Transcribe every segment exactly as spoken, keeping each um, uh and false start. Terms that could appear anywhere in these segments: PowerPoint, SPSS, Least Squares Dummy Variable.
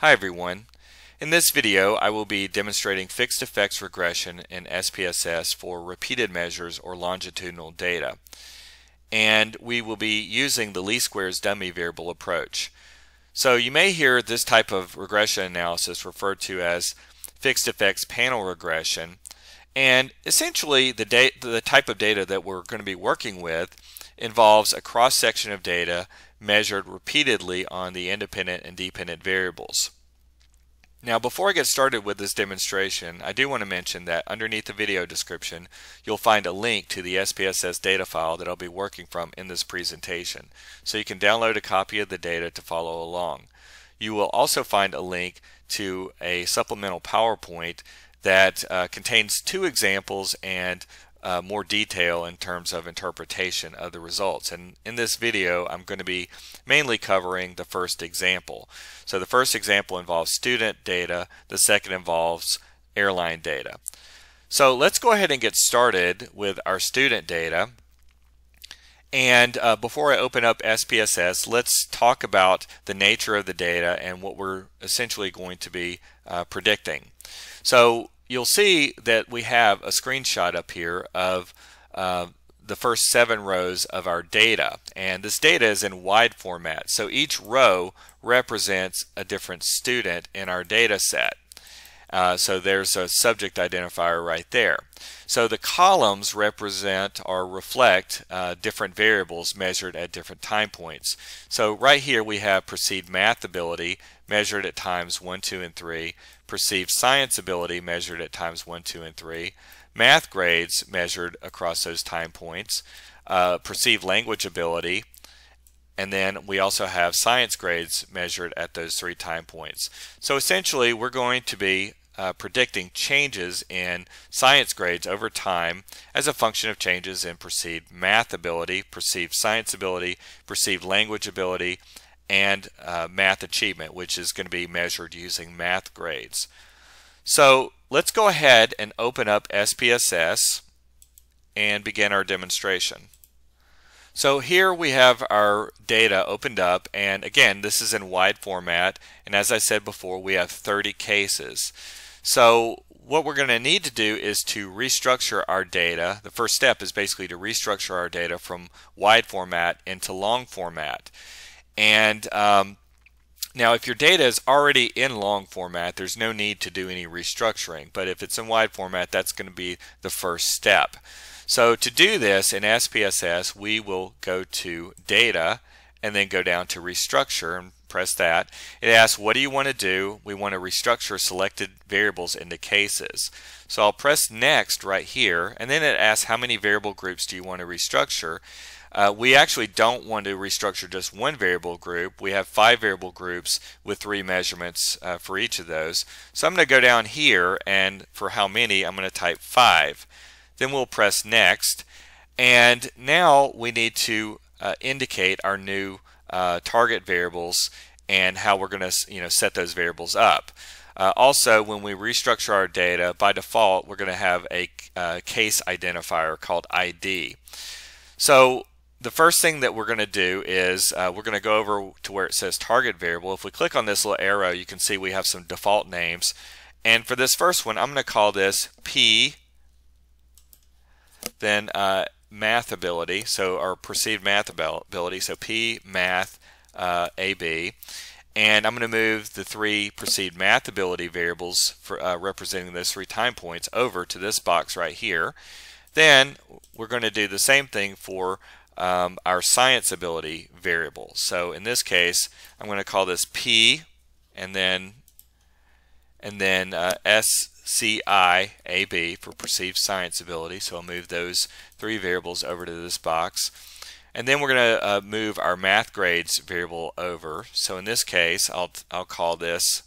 Hi everyone. In this video I will be demonstrating fixed effects regression in S P S S for repeated measures or longitudinal data. And we will be using the least squares dummy variable approach. So you may hear this type of regression analysis referred to as fixed effects panel regression. And essentially the, data, the type of data that we're going to be working with involves a cross-section of data measured repeatedly on the independent and dependent variables. Now, before I get started with this demonstration, I do want to mention that underneath the video description you'll find a link to the S P S S data file that I'll be working from in this presentation, so you can download a copy of the data to follow along. You will also find a link to a supplemental PowerPoint that uh, contains two examples and Uh, more detail in terms of interpretation of the results. And in this video I'm going to be mainly covering the first example. So the first example involves student data, the second involves airline data. So let's go ahead and get started with our student data. And uh, before I open up S P S S, let's talk about the nature of the data and what we're essentially going to be uh, predicting. So you'll see that we have a screenshot up here of uh, the first seven rows of our data, and this data is in wide format, so each row represents a different student in our data set. Uh, so there's a subject identifier right there. So the columns represent or reflect uh, different variables measured at different time points. So right here we have perceived math ability measured at times one, two, and three, perceived science ability measured at times one, two, and three, math grades measured across those time points, uh, perceived language ability, and then we also have science grades measured at those three time points. So essentially we're going to be uh, predicting changes in science grades over time as a function of changes in perceived math ability, perceived science ability, perceived language ability, and uh, math achievement, which is going to be measured using math grades. So let's go ahead and open up S P S S and begin our demonstration. So here we have our data opened up, and again this is in wide format, and as I said before we have thirty cases. So what we're going to need to do is to restructure our data. The first step is basically to restructure our data from wide format into long format. And um, now if your data is already in long format, there's no need to do any restructuring, but if it's in wide format, that's going to be the first step. So to do this in S P S S, we will go to Data and then go down to Restructure and press that. It asks, what do you want to do? We want to restructure selected variables into cases. So I'll press Next right here, and then it asks, how many variable groups do you want to restructure? Uh, we actually don't want to restructure just one variable group. We have five variable groups with three measurements uh, for each of those. So I'm going to go down here, and for how many, I'm going to type five. Then we'll press Next, and now we need to uh, indicate our new uh, target variables and how we're going to you know, set those variables up. Uh, also, when we restructure our data, by default we're going to have a uh, case identifier called I D. So the first thing that we're going to do is uh, we're going to go over to where it says target variable. If we click on this little arrow, you can see we have some default names, and for this first one I'm going to call this P, then uh, math ability, so our perceived math ability, so P math uh, A B, and I'm going to move the three perceived math ability variables for uh, representing those three time points over to this box right here. Then we're going to do the same thing for um, our science ability variable. So in this case I'm going to call this P and then and then uh, S C I A B for perceived science ability, so I'll move those three variables over to this box. And then we're going to uh, move our math grades variable over. So in this case, I'll, I'll call this,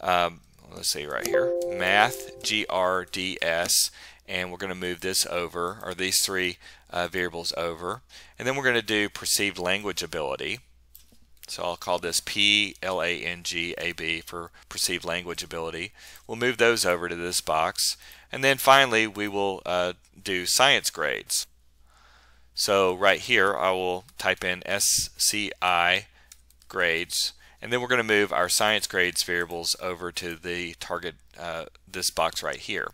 um, let's see right here, math G R D S, and we're going to move this over, or these three uh, variables over. And then we're going to do perceived language ability. So I'll call this P L A N G A B for perceived language ability. We'll move those over to this box. And then finally we will uh, do science grades. So right here I will type in S C I grades, And then we're going to move our science grades variables over to the target, uh, this box right here.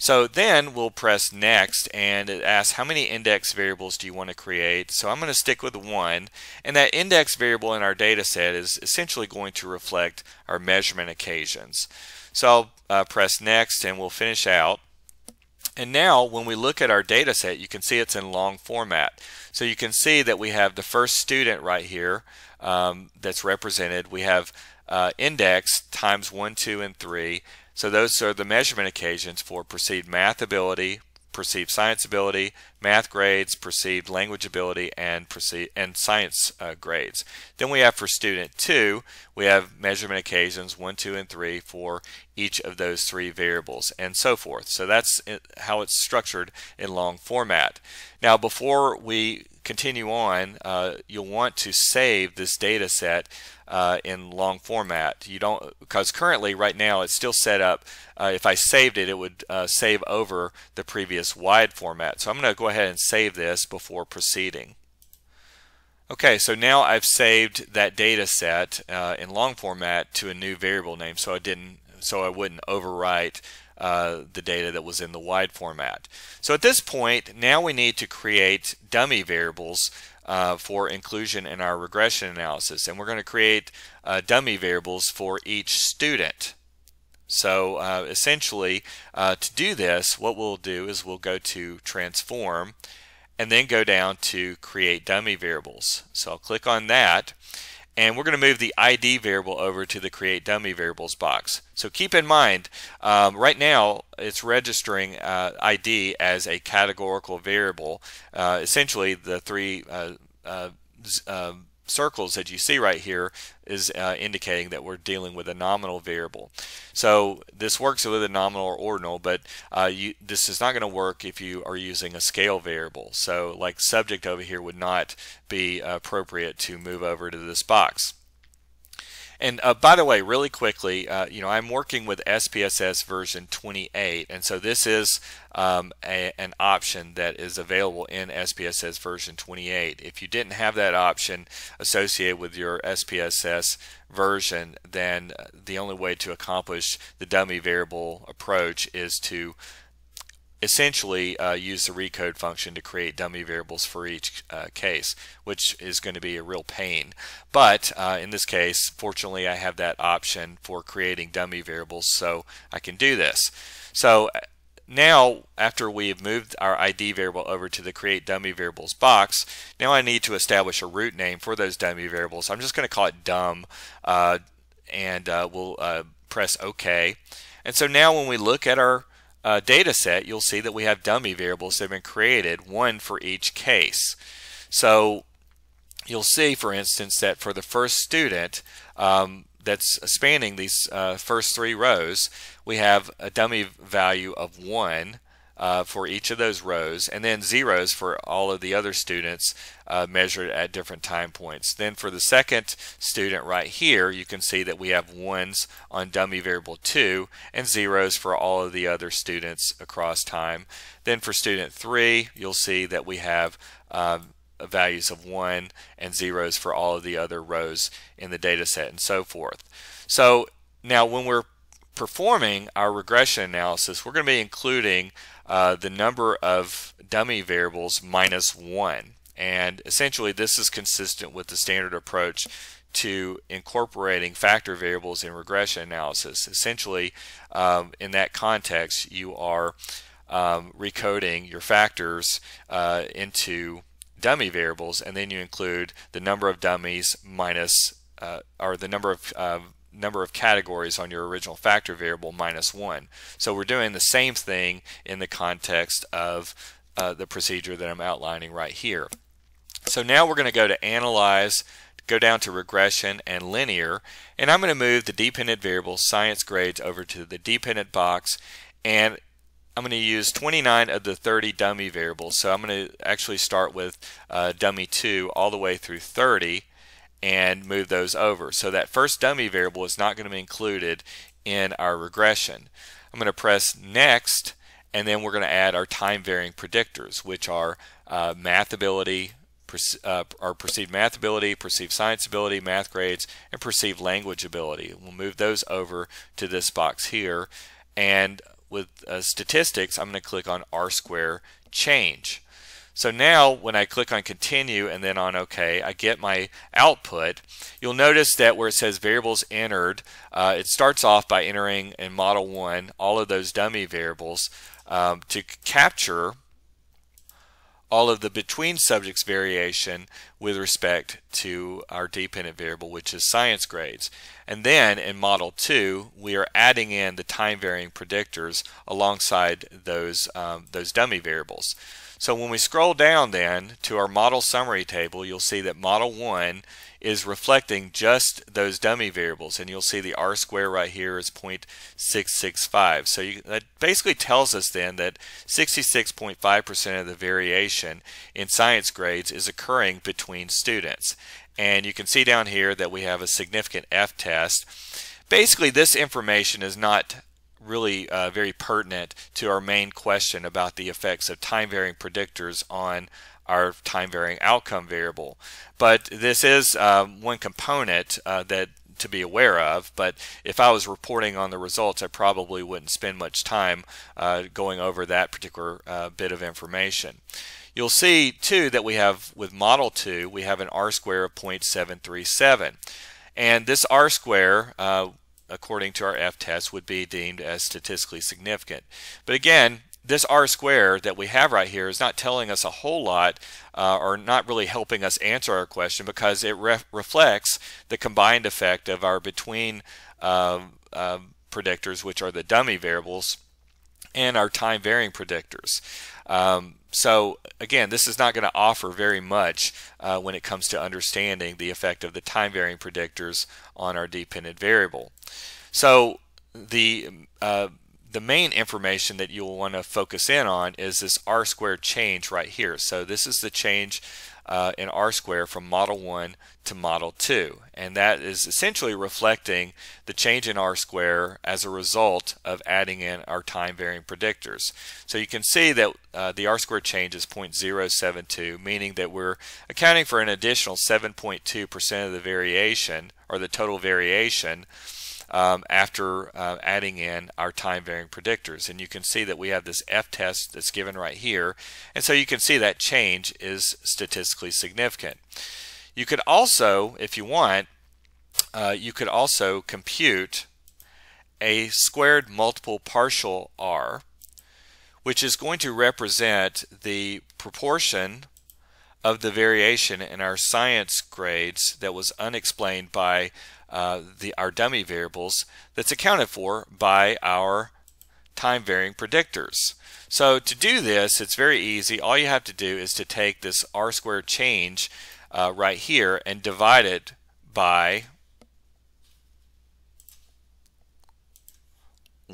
So then we'll press next, and it asks how many index variables do you want to create. So I'm going to stick with one, and that index variable in our data set is essentially going to reflect our measurement occasions. So I'll uh, press next and we'll finish out. And now when we look at our data set, you can see it's in long format. So you can see that we have the first student right here um, that's represented. We have uh, index times one, two, and three. So those are the measurement occasions for perceived math ability, perceived science ability, math grades, perceived language ability, and perceived, and science uh, grades. Then we have for student two, we have measurement occasions one, two, and three for each of those three variables, and so forth. So that's how it's structured in long format. Now, before we continue on, uh, you'll want to save this data set Uh, in long format. You don't, because currently right now it's still set up, uh, if I saved it, it would uh, save over the previous wide format. So I'm going to go ahead and save this before proceeding. Okay, so now I've saved that data set uh, in long format to a new variable name, so I didn't, so I wouldn't overwrite Uh, the data that was in the wide format. So at this point, now we need to create dummy variables uh, for inclusion in our regression analysis, and we're going to create uh, dummy variables for each student. So uh, essentially, uh, to do this, what we'll do is we'll go to transform and then go down to create dummy variables. So I'll click on that, and we're going to move the I D variable over to the create dummy variables box. So keep in mind, um, right now it's registering uh, I D as a categorical variable. Uh, essentially, the three uh, uh, uh, circles that you see right here is uh, indicating that we're dealing with a nominal variable. So this works with a nominal or ordinal, but uh, you, this is not going to work if you are using a scale variable. So like subject over here would not be appropriate to move over to this box. And uh, by the way, really quickly, uh, you know, I'm working with S P S S version twenty-eight, and so this is um, a, an option that is available in S P S S version twenty-eight. If you didn't have that option associated with your S P S S version, then the only way to accomplish the dummy variable approach is to essentially uh, use the recode function to create dummy variables for each uh, case, which is going to be a real pain. But uh, in this case, fortunately, I have that option for creating dummy variables, so I can do this. So now, after we've moved our I D variable over to the create dummy variables box, now I need to establish a root name for those dummy variables. I'm just going to call it dumb, uh, and uh, we'll uh, press OK. And so now when we look at our Uh, data set, you'll see that we have dummy variables that have been created, one for each case. So you'll see, for instance, that for the first student um, that's spanning these uh, first three rows, we have a dummy value of one uh, for each of those rows, and then zeros for all of the other students uh, measured at different time points. Then for the second student right here, you can see that we have ones on dummy variable two and zeros for all of the other students across time. Then for student three, you'll see that we have um, values of one and zeros for all of the other rows in the data set, and so forth. So now when we're performing our regression analysis, we're going to be including uh, the number of dummy variables minus one. And essentially, this is consistent with the standard approach to incorporating factor variables in regression analysis. Essentially, um, in that context, you are um, recoding your factors uh, into dummy variables, and then you include the number of dummies minus, uh, or the number of uh, number of categories on your original factor variable minus one. So we're doing the same thing in the context of uh, the procedure that I'm outlining right here. So now we're going to go to Analyze, go down to Regression and Linear, and I'm going to move the dependent variable science grades over to the dependent box, and I'm going to use twenty-nine of the thirty dummy variables. So I'm going to actually start with uh, dummy two all the way through thirty, and move those over. So that first dummy variable is not going to be included in our regression. I'm going to press next, and then we're going to add our time varying predictors, which are uh, math ability, uh, our perceived math ability, perceived science ability, math grades, and perceived language ability. We'll move those over to this box here. And with uh, statistics, I'm going to click on R squared change. So now when I click on continue and then on OK, I get my output. You'll notice that where it says variables entered, uh, it starts off by entering in model one all of those dummy variables um, to capture all of the between subjects variation with respect to our dependent variable, which is science grades. And then in model two, we are adding in the time varying predictors alongside those, um, those dummy variables. So when we scroll down then to our model summary table, you'll see that model one is reflecting just those dummy variables, and you'll see the R square right here is zero point six six five. So you, that basically tells us then that sixty-six point five percent of the variation in science grades is occurring between students. And you can see down here that we have a significant F test. Basically, this information is not really uh, very pertinent to our main question about the effects of time varying predictors on our time varying outcome variable. But this is um, one component uh, that to be aware of, but if I was reporting on the results, I probably wouldn't spend much time uh, going over that particular uh, bit of information. You'll see too that we have with model two, we have an R squared of zero point seven three seven, and this R squared uh, according to our F test would be deemed as statistically significant. But again, this R square that we have right here is not telling us a whole lot uh, or not really helping us answer our question, because it re reflects the combined effect of our between uh, uh, predictors, which are the dummy variables, and our time varying predictors. Um, so again, this is not going to offer very much uh, when it comes to understanding the effect of the time varying predictors on our dependent variable. So the uh, the main information that you'll want to focus in on is this R squared change right here. So this is the change uh, in R squared from model one to model two, and that is essentially reflecting the change in R squared as a result of adding in our time varying predictors. So you can see that uh, the R squared change is zero point zero seven two, meaning that we're accounting for an additional seven point two percent of the variation, or the total variation, Um, after uh, adding in our time varying predictors. And you can see that we have this F test that's given right here, and so you can see that change is statistically significant. You could also, if you want, uh, you could also compute a squared multiple partial R, which is going to represent the proportion of the variation in our science grades that was unexplained by Uh, the, our dummy variables that's accounted for by our time varying predictors. So to do this, it's very easy. All you have to do is to take this R squared change uh, right here and divide it by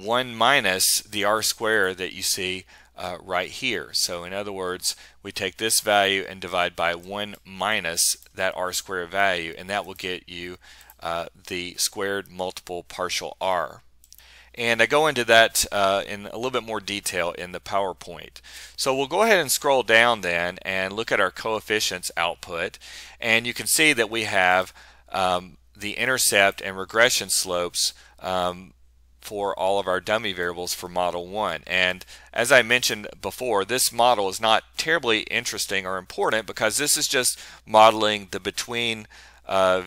one minus the R squared that you see uh, right here. So in other words, we take this value and divide by one minus that R squared value, and that will get you Uh, the squared multiple partial R. And I go into that uh, in a little bit more detail in the PowerPoint. So we'll go ahead and scroll down then and look at our coefficients output, and you can see that we have um, the intercept and regression slopes um, for all of our dummy variables for model one. And as I mentioned before, this model is not terribly interesting or important, because this is just modeling the between Uh,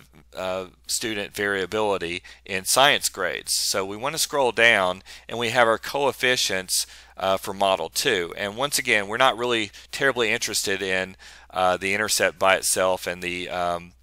uh, student variability in science grades. So we want to scroll down, and we have our coefficients uh, for model two. And once again, we're not really terribly interested in uh, the intercept by itself and the um,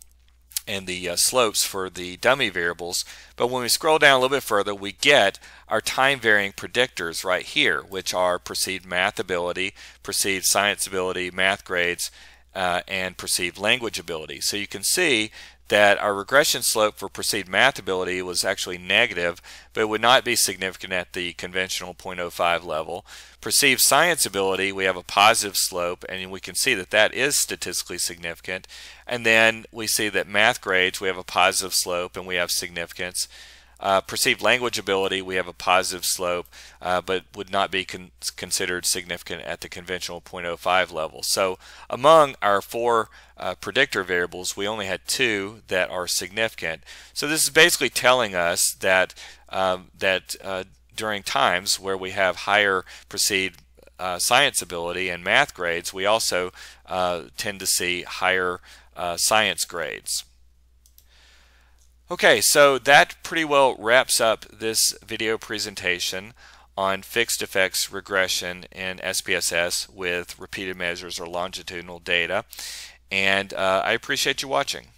and the uh, slopes for the dummy variables. But when we scroll down a little bit further, we get our time varying predictors right here, which are perceived math ability, perceived science ability, math grades, Uh, and perceived language ability. So you can see that our regression slope for perceived math ability was actually negative, but it would not be significant at the conventional zero point zero five level. Perceived science ability, we have a positive slope, and we can see that that is statistically significant. And then we see that math grades, we have a positive slope and we have significance. Uh, perceived language ability, we have a positive slope, uh, but would not be con considered significant at the conventional zero point zero five level. So among our four uh, predictor variables, we only had two that are significant. So this is basically telling us that, um, that uh, during times where we have higher perceived uh, science ability and math grades, we also uh, tend to see higher uh, science grades. Okay, so that pretty well wraps up this video presentation on fixed effects regression in S P S S with repeated measures or longitudinal data. And uh, I appreciate you watching.